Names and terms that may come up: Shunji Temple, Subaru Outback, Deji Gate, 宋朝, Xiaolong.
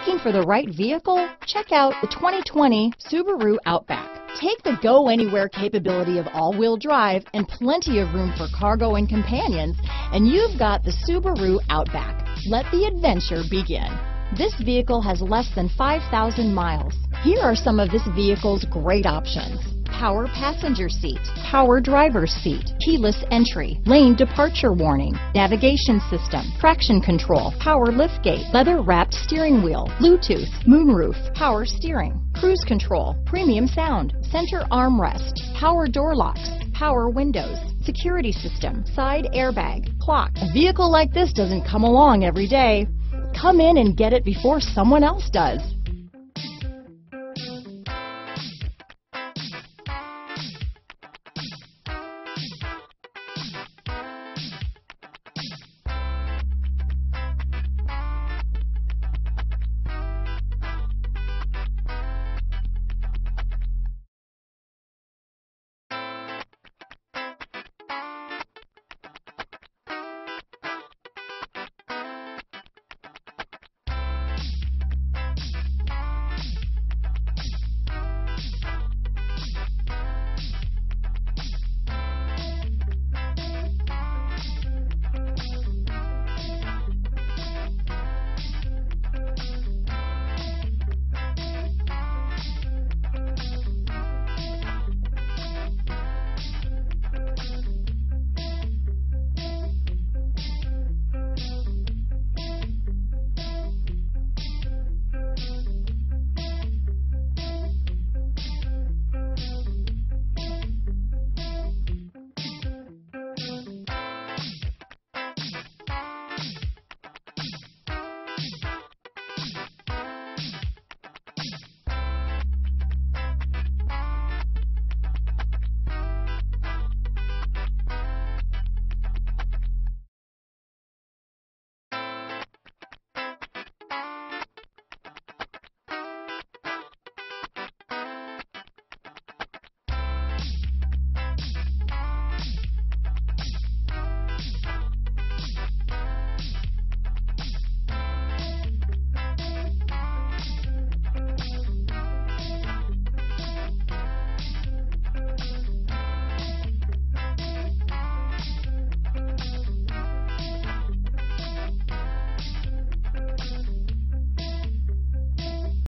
Looking for the right vehicle? Check out the 2020 Subaru Outback. Take the go-anywhere capability of all-wheel drive and plenty of room for cargo and companions, and you've got the Subaru Outback. Let the adventure begin. This vehicle has less than 5,000 miles. Here are some of this vehicle's great options: power passenger seat, power driver's seat, keyless entry, lane departure warning, navigation system, traction control, power liftgate, leather-wrapped steering wheel, Bluetooth, moonroof, power steering, cruise control, premium sound, center armrest, power door locks, power windows, security system, side airbag, clock. A vehicle like this doesn't come along every day. Come in and get it before someone else does.